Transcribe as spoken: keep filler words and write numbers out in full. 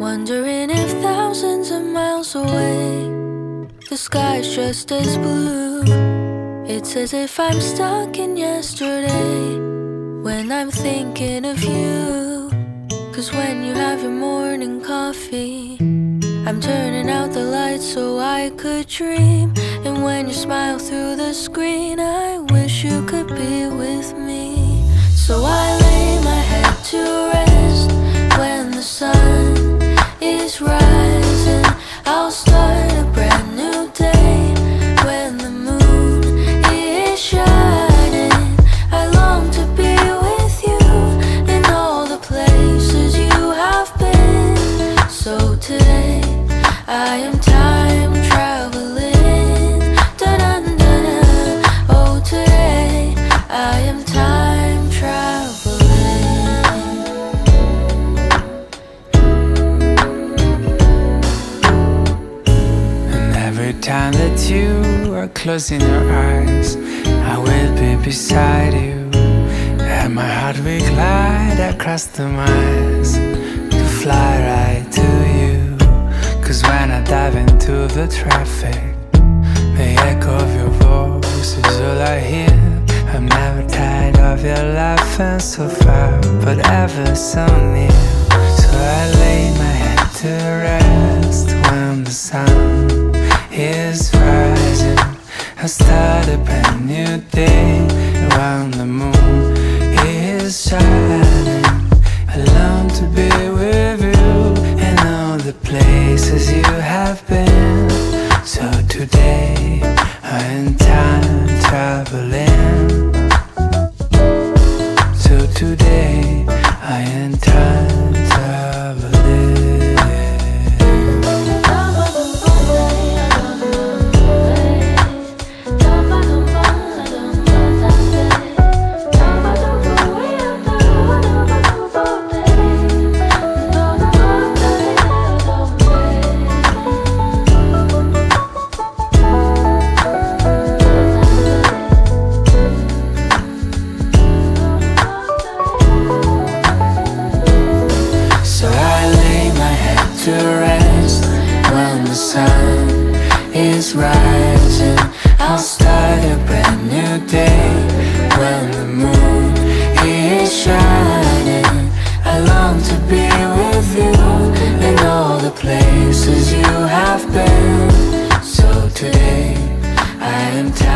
Wondering if thousands of miles away the sky's just as blue. It's as if I'm stuck in yesterday when I'm thinking of you. Cause when you have your morning coffee, I'm turning out the lights so I could dream. And when you smile through the screen, I wish you could be with me. So I lay my head to rest when the sun is rising. I'll start a brand new day when the moon is shining. I long to be with you in all the places you have been. So today I am time traveling. Dun dun dun dun. Oh, today I am time traveling. time that you are closing your eyes, I will be beside you, and my heart will glide across the miles to fly right to you. Cause when I dive into the traffic, the echo of your voice is all I hear. I'm never tired of your laughing, so far but ever so near. So I lay my head to rest when the sun is rising. I start a brand new day around the moon is shining. I long to be with you in all the places you have been. So today I'm in time traveling. So today I am time traveling. Places you have been. So today I am tired.